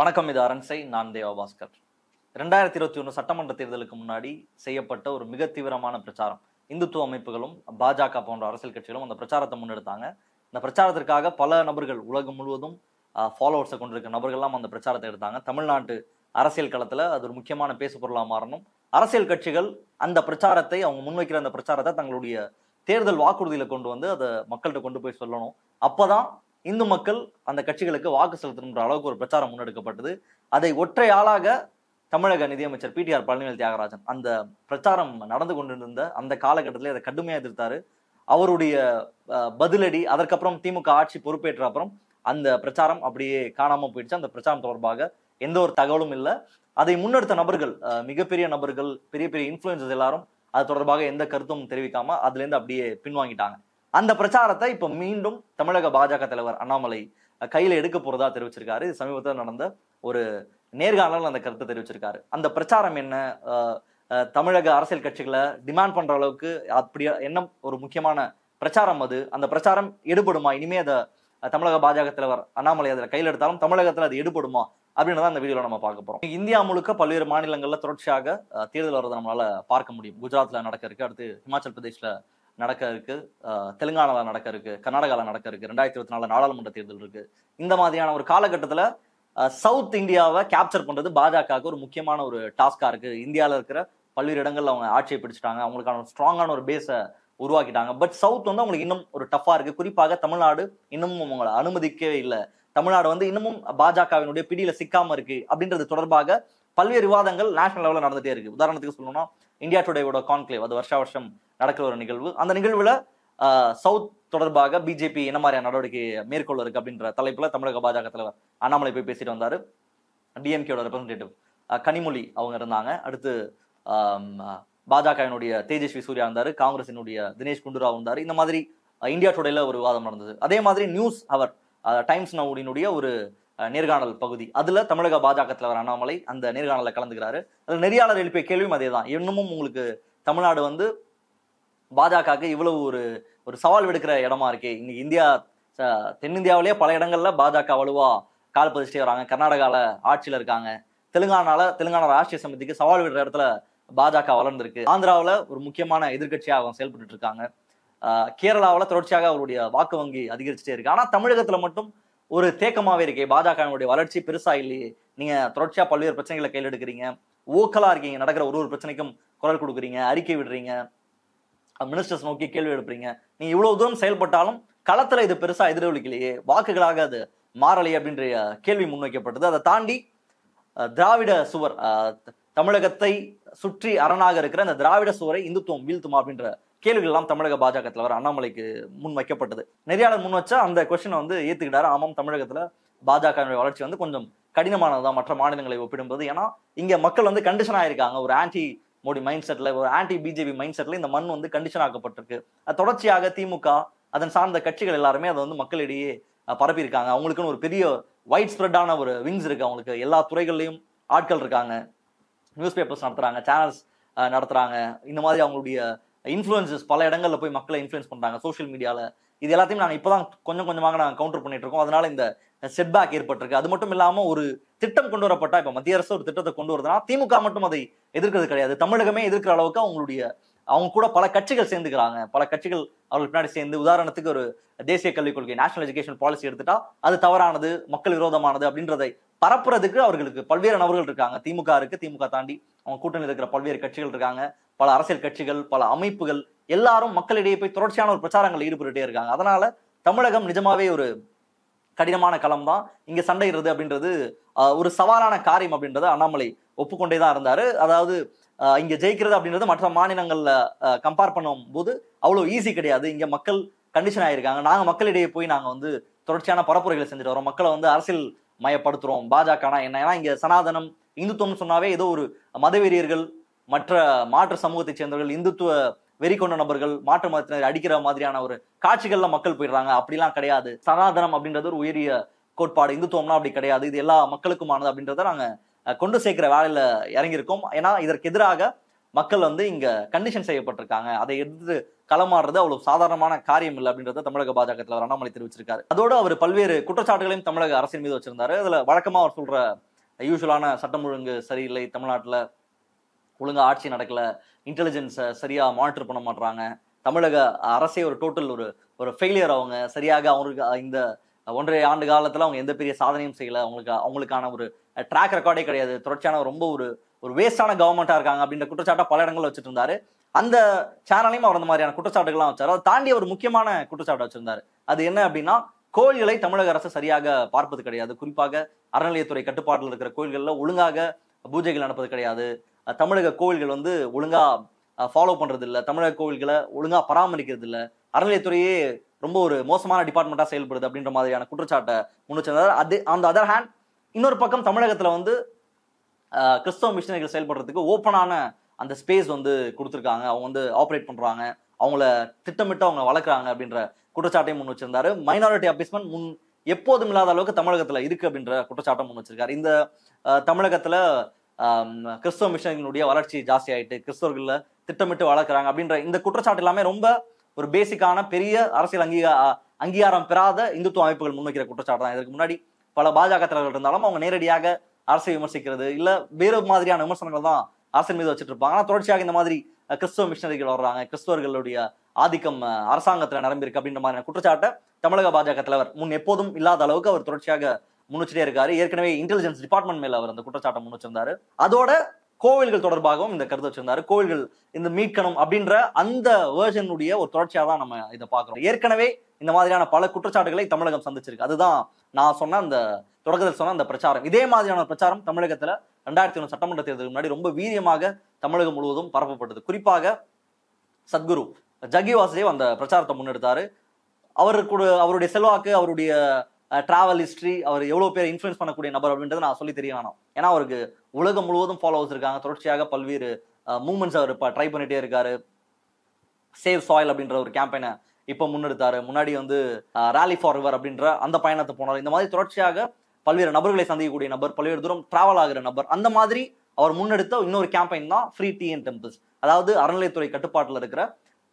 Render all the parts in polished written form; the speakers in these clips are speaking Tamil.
வணக்கம், இது அரண்சை. நான் தேவபாஸ்கர். 2021 சட்டமன்ற தேர்தலுக்கு முன்னாடி செய்யப்பட்ட ஒரு மிக தீவிரமான பிரச்சாரம். இந்துத்துவ அமைப்புகளும் பாஜக போன்ற அரசியல் கட்சிகளும் அந்த பிரச்சாரத்தை முன்னெடுத்தாங்க. இந்த பிரச்சாரத்திற்காக பல நபர்கள், உலகம் முழுவதும் ஃபாலோவர்ஸை கொண்டிருக்க நபர்கள்லாம் அந்த பிரச்சாரத்தை எடுத்தாங்க. தமிழ்நாட்டு அரசியல் களத்தில் அது ஒரு முக்கியமான பேசுபொருளாக மாறணும். அரசியல் கட்சிகள் அந்த பிரச்சாரத்தை, அவங்க முன்வைக்கிற அந்த பிரச்சாரத்தை தங்களுடைய தேர்தல் வாக்குறுதியில் கொண்டு வந்து அதை மக்கள்கிட்ட கொண்டு போய் சொல்லணும். அப்போதான் இந்து மக்கள் அந்த கட்சிகளுக்கு வாக்கு செலுத்தணுன்ற அளவுக்கு ஒரு பிரச்சாரம் முன்னெடுக்கப்பட்டது. அதை ஒற்றை ஆளாக தமிழக நிதியமைச்சர் பிடிஆர் பழனிவேல் தியாகராஜன் அந்த பிரச்சாரம் நடந்து கொண்டிருந்த அந்த காலகட்டத்திலே அதை கடுமையாக எதிர்த்தாரு. அவருடைய பதிலடி, அதற்கப்புறம் திமுக ஆட்சி பொறுப்பேற்ற அப்புறம் அந்த பிரச்சாரம் அப்படியே காணாமல் போயிடுச்சு. அந்த பிரச்சாரம் தொடர்பாக எந்த ஒரு தகவலும் இல்லை. அதை முன்னெடுத்த நபர்கள், மிகப்பெரிய நபர்கள், பெரிய பெரிய இன்ஃப்ளூயன்சஸ் எல்லாரும் அது தொடர்பாக எந்த கருத்தும் தெரிவிக்காம அதுலேருந்து அப்படியே பின்வாங்கிட்டாங்க. அந்த பிரச்சாரத்தை இப்போ மீண்டும் தமிழக பாஜக தலைவர் அண்ணாமலை கையில் எடுக்க போறதா தெரிவிச்சிருக்காரு. சமீபத்தில் நடந்த ஒரு நேர்காணலில் அந்த கருத்தை தெரிவிச்சிருக்காரு. அந்த பிரச்சாரம் என்ன, தமிழக அரசியல் கட்சிகளை டிமாண்ட் பண்ற அளவுக்கு அப்படி என்ன ஒரு முக்கியமான பிரச்சாரம் அது, அந்த பிரச்சாரம் எடுபடுமா, இனிமே அதை தமிழக பாஜக தலைவர் அண்ணாமலை அதில் கையில் எடுத்தாலும் தமிழகத்தில் அது எடுபடுமா அப்படின்னு தான் அந்த வீடியோவில் நம்ம பார்க்க போகிறோம். இந்தியா முழுக்க பல்வேறு மாநிலங்களில் தொடர்ச்சியாக தேர்தல் வர்றதை நம்மளால பார்க்க முடியும். குஜராத்தில் நடக்க இருக்கு, அடுத்து ஹிமாச்சல் பிரதேஷில் நடக்க இருக்கு, தெலுங்கானாவில் நடக்க இருக்கு, கர்நாடகாவில் நடக்க இருக்கு, 2024 நாடாளுமன்ற தேர்தல் இருக்கு. இந்த மாதிரியான ஒரு காலகட்டத்தில் சவுத் இந்தியாவை கேப்சர் பண்றது பாஜகவுக்கு ஒரு முக்கியமான ஒரு டாஸ்கா இருக்கு. இந்தியாவில் இருக்கிற பல்வேறு இடங்கள்ல அவங்க ஆட்சியை பிடிச்சிட்டாங்க, அவங்களுக்கான ஸ்ட்ராங்கான ஒரு பேஸை உருவாக்கிட்டாங்க. பட் சவுத் வந்து அவங்களுக்கு இன்னும் ஒரு டஃபா இருக்கு. குறிப்பாக தமிழ்நாடு இன்னமும் அவங்களை அனுமதிக்கவே இல்லை. தமிழ்நாடு வந்து இன்னமும் பாஜகவினுடைய பிடியில சிக்காம இருக்கு. அப்படின்றது தொடர்பாக பல்வேறு விவாதங்கள் நேஷனல் லெவலில் நடந்துட்டே இருக்கு. உதாரணத்துக்கு சொல்லணும்னா இந்தியா டுடேவோட கான்க்ளேவ், அது வருஷா வருஷம் நடக்கிற ஒரு நிகழ்வு. அந்த நிகழ்வுல சவுத் தொடர்பாக பிஜேபி என்ன மாதிரியான நடவடிக்கை மேற்கொள்ள இருக்கு அப்படின்ற தலைப்புல தமிழக பாஜக தலைவர் அண்ணாமலை போய் பேசிட்டு வந்தாரு. டிஎம்கேயோட ரெப்ரஸன்டேட்டிவ் கனிமொழி அவங்க இருந்தாங்க. அடுத்து பாஜகவினுடைய தேஜஸ்வி சூர்யா இருந்தாரு, காங்கிரசினுடைய தினேஷ் குண்டு ராவ் இருந்தாரு. இந்த மாதிரி இந்தியா டுடேல ஒரு விவாதம் நடந்தது. அதே மாதிரி நியூஸ் அவர் டைம்ஸ் நவுடினுடைய ஒரு நேர்காணல் பகுதி, அதுல தமிழக பாஜக தலைவர் அண்ணாமலை அந்த நேர்காணல கலந்துக்கிறாரு. அதுல நெறியாளர் எழுப்பிய கேள்வியும் அதே தான், இன்னமும் உங்களுக்கு தமிழ்நாடு வந்து பாஜகவுக்கு இவ்வளவு ஒரு சவால் விடுக்கிற இடமா இருக்கே, இன்னைக்கு இந்தியா தென்னிந்தியாவிலேயே பல இடங்கள்ல பாஜக வலுவா கால் பதிச்சுட்டே வராங்க, கர்நாடகால ஆட்சியில இருக்காங்க, தெலுங்கானா ராஷ்ட்ரிய சமிதிக்கு சவால் விடுற இடத்துல பாஜக வளர்ந்துருக்கு, ஆந்திராவில் ஒரு முக்கியமான எதிர்கட்சியாக அவங்க செயல்பட்டு இருக்காங்க, கேரளாவில் தொடர்ச்சியாக அவருடைய வாக்கு வங்கி அதிகரிச்சுட்டே இருக்கு, ஆனா தமிழகத்துல மட்டும் ஒரு தேக்கமாவே இருக்கே, பாஜகவினுடைய வளர்ச்சி பெருசா இல்லையே, நீங்க தொடர்ச்சியா பல்வேறு பிரச்சனைகளை கையில் எடுக்கிறீங்க, ஓக்கலா இருக்கீங்க, நடக்கிற ஒரு பிரச்சனைக்கும் குரல் கொடுக்குறீங்க, அறிக்கை விடுறீங்க, மினிஸ்டர்ஸ் நோக்கி கேள்வி எடுப்பீங்க, நீங்க இவ்வளவு தூரம் செயல்பட்டாலும் களத்துல இது பெருசா எதிரொலிக்கலையே, வாக்குகளாக அது மாறலையே அப்படின்ற கேள்வி முன்வைக்கப்பட்டது. அதை தாண்டி திராவிட சுவர், தமிழகத்தை சுற்றி அரணாக இருக்கிற அந்த திராவிட சுவரை இந்துத்துவம் வீழ்த்துமா அப்படின்ற கேள்விகள் எல்லாம் தமிழக பாஜக தலைவர் அண்ணாமலைக்கு முன் வைக்கப்பட்டது. நெறியாளர் முன் வச்சா அந்த கொஸ்டினை வந்து ஏத்துக்கிட்டாரு. ஆமாம், தமிழகத்துல பாஜக வளர்ச்சி வந்து கொஞ்சம் கடினமானதுதான் மற்ற மாநிலங்களை ஒப்பிடும்போது. ஏன்னா இங்க மக்கள் வந்து கண்டிஷன் ஆயிருக்காங்க, ஒரு ஆன்டி மோடி மைண்ட் செட்ல, ஒரு ஆன்டி பிஜேபி மைண்ட் செட்ல இந்த மண் வந்து கண்டிஷன் ஆக்கப்பட்டிருக்கு. தொடர்ச்சியாக திமுக அதன் சார்ந்த கட்சிகள் எல்லாருமே அதை வந்து மக்களிடையே பரப்பியிருக்காங்க. அவங்களுக்குன்னு ஒரு பெரிய வைட் ஸ்ப்ரெட்டான ஒரு விங்ஸ் இருக்கு, அவங்களுக்கு எல்லா துறைகள்லையும் ஆட்கள் இருக்காங்க, நியூஸ் பேப்பர்ஸ் நடத்துறாங்க, சேனல்ஸ் நடத்துறாங்க, இந்த மாதிரி அவங்களுடைய இன்ஃப்ளூயன்சஸ் பல இடங்கள்ல போய் மக்களை இன்ஃப்ளூயன்ஸ் பண்றாங்க சோஷியல் மீடியால. இது எல்லாத்தையும் நாங்கள் இப்போதான் கொஞ்சம் கொஞ்சமாக நாங்கள் கவுண்டர் பண்ணிட்டு இருக்கோம். அதனால இந்த செட்பேக் ஏற்பட்டிருக்கு. அது மட்டும் இல்லாமல் ஒரு திட்டம் கொண்டு வரப்பட்டா, இப்போ மத்திய அரசு ஒரு திட்டத்தை கொண்டு வருதுன்னா திமுக மட்டும் அதை எதிர்க்கிறது கிடையாது, தமிழகமே எதிர்க்கிற அளவுக்கு அவங்க கூட பல கட்சிகள் சேர்ந்துக்கிறாங்க, பல கட்சிகள் அவர்கள் பின்னாடி சேர்ந்து. உதாரணத்துக்கு ஒரு தேசிய கல்விக் கொள்கை, நேஷனல் எஜுகேஷன் பாலிசி எடுத்துட்டா அது தவறானது, மக்கள் விரோதமானது அப்படின்றதை பரப்புறதுக்கு அவர்களுக்கு பல்வேறு நபர்கள் இருக்காங்க. திமுக இருக்கு, திமுக தாண்டி அவங்க கூட்டணியில் இருக்கிற பல்வேறு கட்சிகள் இருக்காங்க, பல அரசியல் கட்சிகள், பல அமைப்புகள் எல்லாரும் மக்களிடையே போய் தொடர்ச்சியான ஒரு பிரச்சாரங்கள் ஈடுபட்டுட்டே இருக்காங்க. அதனால தமிழகம் நிஜமாவே ஒரு கடினமான களம் தான், இங்க சண்டைகிறது அப்படின்றது ஒரு சவாலான காரியம் அப்படின்றத அண்ணாமலை ஒப்புக்கொண்டே தான் இருந்தாரு. அதாவது இங்க ஜெயிக்கிறது அப்படின்றது மற்ற மாநிலங்கள்ல கம்பேர் பண்ணும் போது அவ்வளவு ஈஸி கிடையாது. இங்க மக்கள் கண்டிஷன் ஆயிருக்காங்க, நாங்க மக்களிடையே போய் நாங்க வந்து தொடர்ச்சியான பரப்புரைகளை செஞ்சுட்டு வரோம், மக்களை வந்து அரசியல் மயப்படுத்துறோம், பாஜகனா என்ன, ஏன்னா இங்க சனாதனம் இந்துத்துவம்னு சொன்னாவே ஏதோ ஒரு மதவெறியர்கள், மற்ற மாற்று சமூகத்தை சேர்ந்தவர்கள், இந்துத்துவ வெறி கொண்ட நபர்கள், மாற்று மதத்தினர் அடிக்கிற மாதிரியான ஒரு காட்சிகள்ல மக்கள் போயிடுறாங்க. அப்படிலாம் கிடையாது. சனாதனம் அப்படின்றது ஒரு உயரிய கோட்பாடு, இந்துத்துவம்னா அப்படி கிடையாது, இது எல்லா மக்களுக்குமானது அப்படின்றத நாங்க கொண்டு சேர்க்கிற வேலையில இறங்கியிருக்கோம். ஏன்னா இதற்கு எதிராக மக்கள் வந்து இங்க கண்டிஷன் செய்யப்பட்டிருக்காங்க, அதை எடுத்து களமாடுறது அவ்வளவு சாதாரணமான காரியம் இல்லை அப்படின்றத தமிழக பாஜக தலைவர் அண்ணாமலை தெரிவிச்சிருக்காரு. அதோடு அவர் பல்வேறு குற்றச்சாட்டுகளையும் தமிழக அரசின் மீது வச்சிருந்தாரு. அதுல வழக்கமா அவர் சொல்ற யூஸ்வலான சட்டம் ஒழுங்கு சரியில்லை, தமிழ்நாட்டில் ஒழுங்காக ஆட்சி நடக்கலை, இன்டெலிஜென்ஸை சரியாக மானிட்டர் பண்ண மாட்டுறாங்க, தமிழக அரசே ஒரு டோட்டல் ஒரு ஒரு ஃபெயிலியர், அவங்க சரியாக அவங்களுக்கு இந்த 1.5 ஆண்டு காலத்தில் அவங்க எந்த பெரிய சாதனையும் செய்யலை, அவங்களுக்கான ஒரு ட்ராக் ரெக்கார்டே கிடையாது, தொடர்ச்சியான ரொம்ப ஒரு ஒரு வேஸ்டான கவர்மெண்ட்டாக இருக்காங்க அப்படின்ற குற்றச்சாட்டாக பல இடங்களில் வச்சுட்டு இருந்தார். அந்த சேனலையும் அவர் அந்த மாதிரியான குற்றச்சாட்டுகள்லாம் வச்சார். அதை தாண்டி ஒரு முக்கியமான குற்றச்சாட்டு வச்சுருந்தார். அது என்ன அப்படின்னா, கோயில்களை தமிழக அரசு சரியாக பார்ப்பது கிடையாது, குறிப்பாக அறநிலையத்துறை கட்டுப்பாட்டில் இருக்கிற கோயில்களில் ஒழுங்காக பூஜைகள் நடப்பது கிடையாது, தமிழக கோயில்கள் வந்து ஒழுங்காக ஃபாலோ பண்ணுறது இல்லை, தமிழக கோயில்களை ஒழுங்காக பராமரிக்கிறது இல்லை, அறநிலையத்துறையே ரொம்ப ஒரு மோசமான டிபார்ட்மெண்ட்டாக செயல்படுது அப்படின்ற மாதிரியான குற்றச்சாட்டை முன்னிச்சிருந்தார். அது ஆன் த அதர் ஹேண்ட் இன்னொரு பக்கம் தமிழகத்தில் வந்து கிறிஸ்தவ மிஷினரிகள் செயல்படுறதுக்கு ஓப்பனான அந்த ஸ்பேஸ் வந்து கொடுத்துருக்காங்க, அவங்க வந்து ஆப்ரேட் பண்ணுறாங்க, அவங்கள திட்டமிட்டு அவங்க வளர்க்குறாங்க அப்படின்ற குற்றச்சாட்டையும் முன் வச்சிருந்தாரு. மைனாரிட்டி அபிஸ்மெண்ட் முன் எப்போதும் இல்லாத அளவுக்கு தமிழகத்தில் இருக்குது அப்படின்ற குற்றச்சாட்டம் முன் வச்சிருக்காரு. இந்த தமிழகத்தில் கிறிஸ்தவ மிஷினரிகளுடைய வளர்ச்சி ஜாஸ்தி ஆகிட்டு கிறிஸ்தவர்களில் திட்டமிட்டு வளர்க்குறாங்க அப்படின்ற இந்த குற்றச்சாட்டு எல்லாமே ரொம்ப ஒரு பேசிக்கான பெரிய அரசியல் அங்கீகாரம் பெறாத இந்துத்துவ அமைப்புகள் முன்வைக்கிற குற்றச்சாட்டு தான். இதற்கு முன்னாடி பல பாஜக தலைவர்கள் இருந்தாலும் அவங்க நேரடியாக அரசை விமர்சிக்கிறது இல்லை, வேறு மாதிரியான விமர்சனங்கள் தான் அரசின் மீது வச்சுட்டு இருப்பாங்க. ஆனால் தொடர்ச்சியாக இந்த மாதிரி கிறிஸ்தவ மிஷினரிகள் வர்றாங்க, கிறிஸ்தவர்களுடைய ஆதிக்கம் அரசாங்கத்தில் நிரம்பியிருக்கு அப்படின்ற மாதிரியான குற்றச்சாட்டை தமிழக பாஜக தலைவர் முன் எப்போதும் இல்லாத அளவுக்கு அவர் தொடர்ச்சியாக முன்னிச்சுட்டே இருக்காரு. ஏற்கனவே இன்டெலிஜென்ஸ் டிபார்ட்மெண்ட் மேல அவர் அந்த குற்றச்சாட்டை முன் வச்சிருந்தாரு. அதோட கோவில்கள் தொடர்பாகவும் இந்த கருத்து வச்சிருந்தாரு. கோவில்கள் இந்த மீட்கணும் அப்படின்ற அந்த வேர்ஷனுடைய ஒரு தொடர்ச்சியாக தான் நம்ம இதை பார்க்குறோம். ஏற்கனவே இந்த மாதிரியான பல குற்றச்சாட்டுகளை தமிழகம் சந்திச்சிருக்கு. அதுதான் நான் சொன்ன அந்த தொடக்கத்தில் சொன்ன அந்த பிரச்சாரம். இதே மாதிரியான பிரச்சாரம் தமிழகத்தில் 2001 சட்டமன்ற தேர்தலுக்கு முன்னாடி ரொம்ப வீரியமாக தமிழகம் முழுவதும் பரப்பப்பட்டது. குறிப்பாக சத்குரு ஜக்கி வாசுதேவ் அந்த பிரச்சாரத்தை முன்னெடுத்தாரு. அவருக்கு அவருடைய செல்வாக்கு, அவருடைய டிராவல் ஹிஸ்ட்ரி, அவர் எவ்வளோ பேர் இன்ஃப்ளூயன்ஸ் பண்ணக்கூடிய நபர் அப்படின்றது நான் சொல்லி தெரிய வேணும். ஏன்னா அவருக்கு உலகம் முழுவதும் ஃபாலோவர்ஸ் இருக்காங்க, தொடர்ச்சியாக பல்வேறு மூவ்மெண்ட்ஸ் அவர் இப்போ ட்ரை பண்ணிகிட்டே இருக்காரு. சேவ் சாயில் அப்படின்ற ஒரு கேம்பெயினை இப்போ முன்னெடுத்தாரு. முன்னாடி வந்து ராலி ஃபார் ரிவர் அப்படின்ற அந்த பயணத்தை போனார். இந்த மாதிரி தொடர்ச்சியாக பல்வேறு நபர்களை சந்திக்கக்கூடிய நபர், பல்வேறு தூரம் டிராவல் ஆகிற நபர், அந்த மாதிரி அவர் முன்னெடுத்த இன்னொரு கேம்பெயின் தான் ஃப்ரீ டீ அண்ட் டெம்பிள்ஸ். அதாவது அறநிலையத்துறை கட்டுப்பாட்டில் இருக்கிற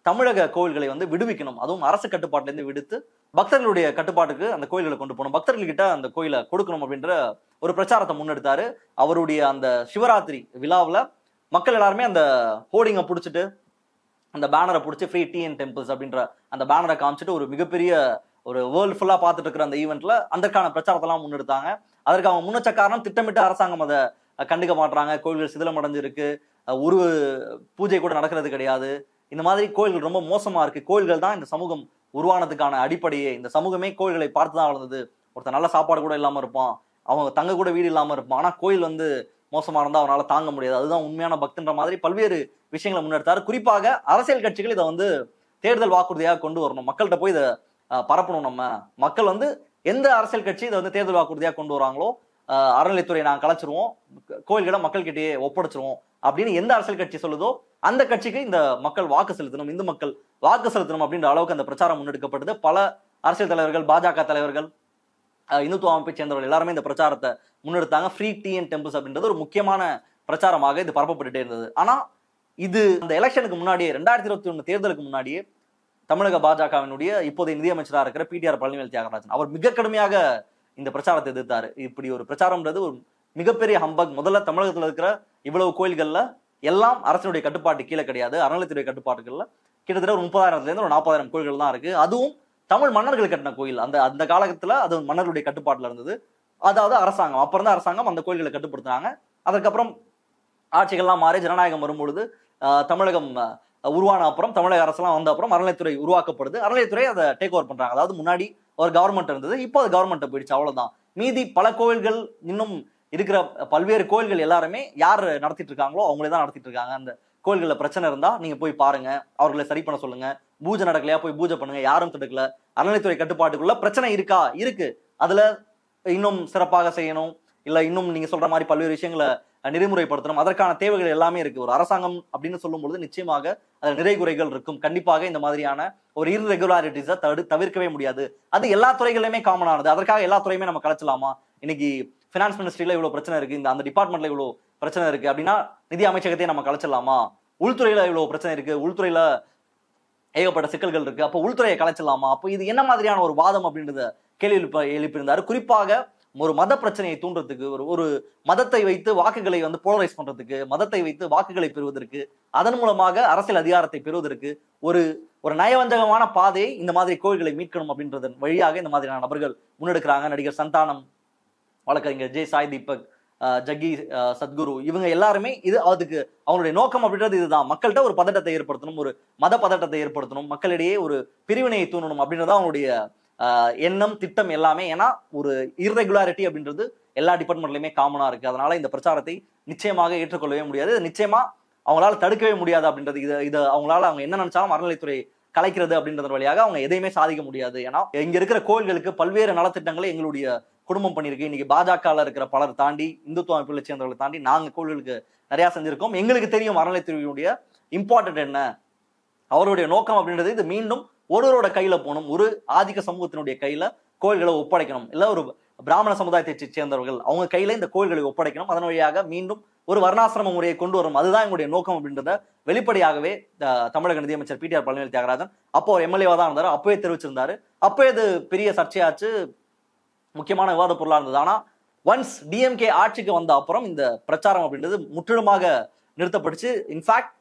தமிழக கோயில்களை வந்து விடுவிக்கணும், அதுவும் அரசு கட்டுப்பாட்டிலேருந்து விடுத்து பக்தர்களுடைய கட்டுப்பாட்டுக்கு அந்த கோயில்களை கொண்டு போகணும், பக்தர்கள்கிட்ட அந்த கோயிலை கொடுக்கணும் அப்படின்ற ஒரு பிரச்சாரத்தை முன்னெடுத்தாரு. அவருடைய அந்த சிவராத்திரி விழாவில் மக்கள் எல்லாருமே அந்த ஹோர்டிங்கை பிடிச்சிட்டு, அந்த பேனரை பிடிச்சி ஃப்ரீ டீ அண்ட் டெம்பிள்ஸ் அப்படின்ற அந்த பேனரை காமிச்சிட்டு ஒரு மிகப்பெரிய ஒரு வேர்ல்டு ஃபுல்லாக பார்த்துட்டு இருக்கிற அந்த ஈவெண்ட்டில் அதற்கான பிரச்சாரத்தெல்லாம் முன்னெடுத்தாங்க. அதற்கு அவங்க முன்னச்ச காரணம், திட்டமிட்டு அரசாங்கம் அதை கண்டுக்க மாட்டுறாங்க, கோயில்கள் சிதிலமடைஞ்சிருக்கு, ஒரு பூஜை கூட நடக்கிறது கிடையாது, இந்த மாதிரி கோயில்கள் ரொம்ப மோசமாக இருக்குது, கோயில்கள் தான் இந்த சமூகம் உருவானதுக்கான அடிப்படையே, இந்த சமூகமே கோயில்களை பார்த்து தான் வளர்ந்தது, ஒருத்தர் நல்ல சாப்பாடு கூட இல்லாமல் இருப்பான், அவங்க தங்க கூட வீடு இல்லாமல் இருப்பான், ஆனால் கோயில் வந்து மோசமாக இருந்தால் அவனால் தாங்க முடியாது, அதுதான் உண்மையான பக்தன்ற மாதிரி பல்வேறு விஷயங்களை முன்னெடுத்தார். குறிப்பாக அரசியல் கட்சிகள் இதை வந்து தேர்தல் வாக்குறுதியாக கொண்டு வரணும், மக்கள்கிட்ட போய் இதை பரப்பணும், நம்ம மக்கள் வந்து எந்த அரசியல் கட்சி இதை வந்து தேர்தல் வாக்குறுதியாக கொண்டு வராங்களோ அறநிலைத்துறையை நாங்கள் கலைச்சிருவோம், கோயில்களை மக்கள்கிட்டயே ஒப்படைச்சிருவோம் அப்படின்னு எந்த அரசியல் கட்சி சொல்லுதோ அந்த கட்சிக்கு இந்த மக்கள் வாக்கு செலுத்தணும், இந்து மக்கள் வாக்கு செலுத்தணும் அப்படின்ற அளவுக்கு அந்த பிரச்சாரம் முன்னெடுக்கப்பட்டது. பல அரசியல் தலைவர்கள், பாஜக தலைவர்கள், இந்துத்துவ அமைப்பை சேர்ந்தவர்கள் எல்லாருமே இந்த பிரச்சாரத்தை முன்னெடுத்தாங்க. ஃப்ரீ டீ அண்ட் டெம்பிள்ஸ் அப்படின்றது ஒரு முக்கியமான பிரச்சாரமாக இது பரப்பப்பட்டுட்டே இருந்தது. ஆனால் இது இந்த எலெக்ஷனுக்கு முன்னாடியே 2021 தேர்தலுக்கு முன்னாடியே தமிழக பாஜகவினுடைய இப்போதைய நிதியமைச்சராக இருக்கிற பிடிஆர் பழனிவேல் தியாகராஜன் அவர் மிக கடுமையாக இந்த பிரச்சாரத்தை எதிர்த்தார். இப்படி ஒரு பிரச்சாரம்ன்றது ஒரு மிகப்பெரிய ஹம்பக், முதல்ல தமிழகத்தில் இருக்கிற இவ்வளவு கோயில்களில் எல்லாம் அரசினுடைய கட்டுப்பாட்டு கீழே கிடையாது, அறநிலையத்துறை கட்டுப்பாட்டுகளில் கிட்டத்தட்ட ஒரு 30,000-40,000 கோயில்கள் தான் இருக்குது, அதுவும் தமிழ் மன்னர்கள் கட்டின கோயில், அந்த அந்த காலகட்டத்தில் அது மன்னர்களுடைய கட்டுப்பாட்டில் இருந்தது, அதாவது அரசாங்கம் அப்புறம் தான் அரசாங்கம் அந்த கோயில்களை கட்டுப்படுத்தினாங்க. அதற்கப்புறம் ஆட்சிகள்லாம் மாறி ஜனநாயகம் வரும்பொழுது தமிழகம் உருவான அப்புறம், தமிழக அரசெல்லாம் வந்த அப்புறம் அறநிலையத்துறை உருவாக்கப்படுது, அறநிலையத்துறை அதை டேக் ஓவர் பண்ணுறாங்க. அதாவது முன்னாடி ஒரு கவர்மெண்ட் இருந்தது, இப்போ அது கவர்மெண்ட்டை போயிடுச்சு, அவ்வளோதான். மீதி பல கோயில்கள் இன்னும் இருக்கிற பல்வேறு கோயில்கள் எல்லாருமே யார் நடத்திட்டு இருக்காங்களோ அவங்களே தான் நடத்திட்டு இருக்காங்க. அந்த கோயில்களில் பிரச்சனை இருந்தால் நீங்கள் போய் பாருங்க, அவர்களை சரி பண்ண சொல்லுங்க, பூஜை நடக்கலையா போய் பூஜை பண்ணுங்க, யாரும் தடுக்கல, அறநிலைத்துறை கட்டுப்பாட்டுக்குள்ள பிரச்சனை இருக்கா இருக்கு, அதில் இன்னும் சிறப்பாக செய்யணும், இல்லை இன்னும் நீங்கள் சொல்கிற மாதிரி பல்வேறு விஷயங்களை நெறிமுறைப்படுத்தணும், அதற்கான தேவைகள் எல்லாமே இருக்குது. ஒரு அரசாங்கம் அப்படின்னு சொல்லும்பொழுது நிச்சயமாக அதில் நிறைகுறைகள் இருக்கும், கண்டிப்பாக இந்த மாதிரியான ஒரு இர்ரெகுலாரிட்டிஸை தவிர்க்கவே முடியாது, அது எல்லா துறைகளிலுமே காமனானது. அதற்காக எல்லா துறையுமே நம்ம கலைச்சலாமா? இன்னைக்கு ஃபினான்ஸ் மினிஸ்ட்ரியில் இவ்வளோ பிரச்சனை இருக்குது, இந்த அந்த டிபார்ட்மெண்ட்டில் இவ்வளோ பிரச்சனை இருக்குது அப்படின்னா நிதி அமைச்சகத்தையே நம்ம கலைச்சிடலாமா? உள்துறையில் இவ்வளோ பிரச்சனை இருக்குது, உள்துறையில் ஏகப்பட்ட சிக்கல்கள் இருக்குது, அப்போ உள்துறையை கலைச்சிடலாமா? அப்போ இது என்ன மாதிரியான ஒரு வாதம் அப்படின்றத கேள்வி எழுப்பியிருந்தார். குறிப்பாக ஒரு மத பிரச்சனையை தூண்டுறதுக்கு, ஒரு மதத்தை வைத்து வாக்குகளை வந்து போலரைஸ் பண்றதுக்கு, மதத்தை வைத்து வாக்குகளை பெறுவதற்கு, அதன் மூலமாக அரசியல் அதிகாரத்தை பெறுவதற்கு ஒரு ஒரு நயவஞ்சகமான பாதையை இந்த மாதிரி கோயில்களை மீட்கணும் அப்படின்றதன் வழியாக இந்த மாதிரியான நபர்கள் முன்னெடுக்கிறாங்க. நடிகர் சந்தானம், வழக்கறிஞர் ஜெய் சாய் தீபக், ஜக்கி, சத்குரு, இவங்க எல்லாருமே இது அதுக்கு அவங்களுடைய நோக்கம் அப்படின்றது இதுதான். மக்கள்கிட்ட ஒரு பதட்டத்தை ஏற்படுத்தணும், ஒரு மத பதட்டத்தை ஏற்படுத்தணும், மக்களிடையே ஒரு பிரிவினையை தூண்டணும் அப்படின்றத அவங்களுடைய எண்ணம், திட்டம் எல்லாமே. ஏன்னா ஒரு இர்ரெகுலாரிட்டி அப்படின்றது எல்லா டிபார்ட்மெண்ட்லையுமே காமனாக இருக்குது. அதனால இந்த பிரச்சாரத்தை நிச்சயமாக ஏற்றுக்கொள்ளவே முடியாது, நிச்சயமா அவங்களால தடுக்கவே முடியாது அப்படின்றது. இது அவங்களால அவங்க என்ன நினைச்சாலும் அறநிலைத்துறை கலைக்கிறது அப்படின்றது வழியாக அவங்க எதையுமே சாதிக்க முடியாது. ஏன்னா இங்க இருக்கிற கோயில்களுக்கு பல்வேறு நலத்திட்டங்களை எங்களுடைய குடும்பம் பண்ணியிருக்கு. இன்னைக்கு பாஜகவில் இருக்கிற பலர் தாண்டி, இந்துத்துவ அமைப்புகளை சேர்ந்தவர்களை தாண்டி நாங்கள் கோயில்களுக்கு நிறையா செஞ்சுருக்கோம். எங்களுக்கு தெரியும் அறநிலைத்துறையினுடைய இம்பார்ட்டன்ட் என்ன, அவருடைய நோக்கம் அப்படின்றது. இது மீண்டும் ஒருவரோட கையில போகணும், ஒரு ஆதிக்க சமூகத்தினுடைய கையில கோயில்களை ஒப்படைக்கணும், இல்லை ஒரு பிராமண சமுதாயத்தை சேர்ந்தவர்கள் அவங்க கையில இந்த கோயில்களை ஒப்படைக்கணும். அதன் வழியாக மீண்டும் ஒரு வர்ணாசிரம முறையை கொண்டு வரும், அதுதான் எங்களுடைய நோக்கம் அப்படின்றத வெளிப்படையாகவே தமிழக நிதியமைச்சர் பிடிஆர் பழனிவேல் தியாகராஜன், அப்போ ஒரு எம்எல்ஏவா தான் இருந்தாரு, அப்பவே தெரிவிச்சிருந்தாரு. அப்போ இது பெரிய சர்ச்சையாச்சு, முக்கியமான விவாத பொருளாக இருந்தது. ஆனால் ஒன்ஸ் டிஎம்கே ஆட்சிக்கு வந்த அப்புறம் இந்த பிரச்சாரம் அப்படின்றது முற்றிலுமாக நிறுத்தப்பட்டுச்சு. இன்ஃபேக்ட்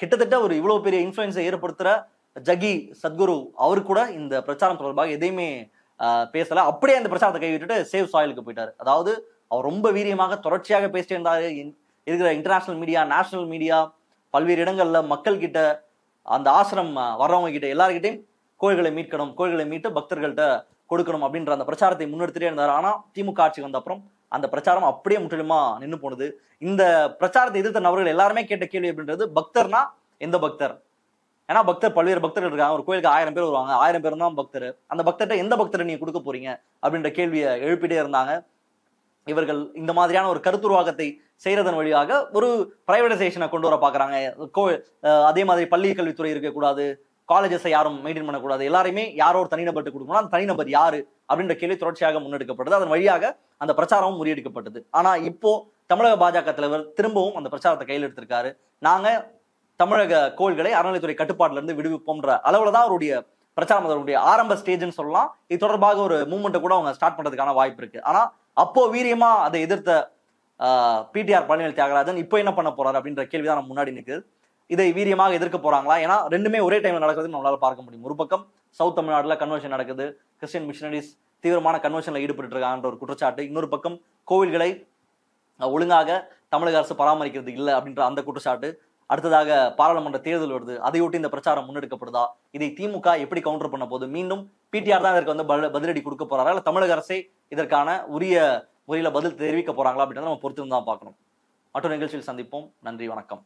கிட்டத்தட்ட ஒரு இவ்வளவு பெரிய இன்ஃப்ளூயன்ஸை ஏற்படுத்துகிற ஜக்கி, சத்குரு அவரு கூட இந்த பிரச்சாரம் தொடர்பாக எதையுமே பேசலை. அப்படியே அந்த பிரச்சாரத்தை கைவிட்டுட்டு சேவ் சாயிலுக்கு போயிட்டார். அதாவது அவர் ரொம்ப வீரியமாக தொடர்ச்சியாக பேசிட்டு இருந்தார். இருக்கிற இன்டர்நேஷனல் மீடியா, நேஷனல் மீடியா, பல்வேறு இடங்களில் மக்கள்கிட்ட, அந்த ஆசிரம் வர்றவங்க கிட்ட, எல்லாருக்கிட்டையும் கோயில்களை மீட்கணும், கோயில்களை மீட்டு பக்தர்கள்ட்ட கொடுக்கணும் அப்படின்ற அந்த பிரச்சாரத்தை முன்னெடுத்துட்டே இருந்தார். ஆனால் திமுக ஆட்சிக்கு வந்த அப்புறம் அந்த பிரச்சாரம் அப்படியே முற்றிலுமா நின்று போனது. இந்த பிரச்சாரத்தை எதிர்த்த நபர்கள் எல்லாருமே கேட்ட கேள்வி அப்படின்றது, பக்தர்னா எந்த பக்தர்? ஏன்னா பக்தர், பல்வேறு பக்தர்கள் இருக்காங்க, ஒரு கோயிலுக்கு 1000 பேர் வருவாங்க, 1000 பேர் தான் பக்தர். அந்த பக்தர்கிட்ட எந்த பக்தரை நீங்க கொடுக்க போறீங்க அப்படின்ற கேள்வியை எழுப்பிட்டே இருந்தாங்க. இவர்கள் இந்த மாதிரியான ஒரு கருத்துருவாக்கத்தை செய்யறதன் வழியாக ஒரு பிரைவேடைசேஷனை கொண்டு வர பாக்குறாங்க. அதே மாதிரி பள்ளி கல்வித்துறை இருக்கக்கூடாது, காலேஜஸை யாரும் மெயின்டைன் பண்ணக்கூடாது, எல்லாருமே யாரோட தனிநபர்கிட்ட கொடுக்கணும், அந்த தனிநபர் யாரு அப்படின்ற கேள்வி தொடர்ச்சியாக முன்னெடுக்கப்பட்டது. அதன் வழியாக அந்த பிரச்சாரமும் முறியடிக்கப்பட்டது. ஆனா இப்போ தமிழக பாஜக தலைவர் திரும்பவும் அந்த பிரச்சாரத்தை கையில் எடுத்திருக்காரு. நாங்க தமிழக கோயில்களை அறநிலைத்துறை கட்டுப்பாட்டுல இருந்து விடுவிப்போம்ன்ற அளவுலதான் அவருடைய பிரச்சாரம், அதனுடைய ஆரம்ப ஸ்டேஜ்ன்னு சொல்லலாம். இது தொடர்பாக ஒரு மூவ்மெண்ட்டை கூட அவங்க ஸ்டார்ட் பண்றதுக்கான வாய்ப்பு இருக்கு. ஆனா அப்போ வீரியமா அதை எதிர்த்த பிடிஆர் பழனிவேல் தியாகராஜன் இப்போ என்ன பண்ண போறாரு அப்படின்ற கேள்விதான் நம்ம முன்னாடி நிற்குது. இதை வீரியமாக எதிர்க்க போறாங்களா? ஏன்னா ரெண்டுமே ஒரே டைம்ல நடக்குதுன்னு நம்மளால பார்க்க முடியும். ஒரு பக்கம் சவுத் தமிழ்நாடுல கன்வர்ஷன் நடக்குது, கிறிஸ்டியன் மிஷனரிஸ் தீவிரமான கன்வர்ஷன்ல ஈடுபட்டு இருக்காங்கன்ற ஒரு குற்றச்சாட்டு, இன்னொரு பக்கம் கோவில்களை ஒழுங்காக தமிழக அரசு பராமரிக்கிறது இல்லை அப்படின்ற அந்த குற்றச்சாட்டு, அடுத்ததாக பாராளுமன்ற தேர்தல் வருது, அதையொட்டி இந்த பிரச்சாரம் முன்னெடுக்கப்படுதா? இதை திமுக எப்படி கவுண்டர் பண்ண போகுது? மீண்டும் பிடிஆர் தான் இதற்கு வந்து பதிலடி கொடுக்க போறாரா, இல்லை தமிழக அரசே இதற்கான உரிய முறையில் பதில் தெரிவிக்க போறாங்களா அப்படின்றத நம்ம பொறுத்திருந்தான் பார்க்கணும். மற்றொரு நிகழ்ச்சியில் சந்திப்போம். நன்றி, வணக்கம்.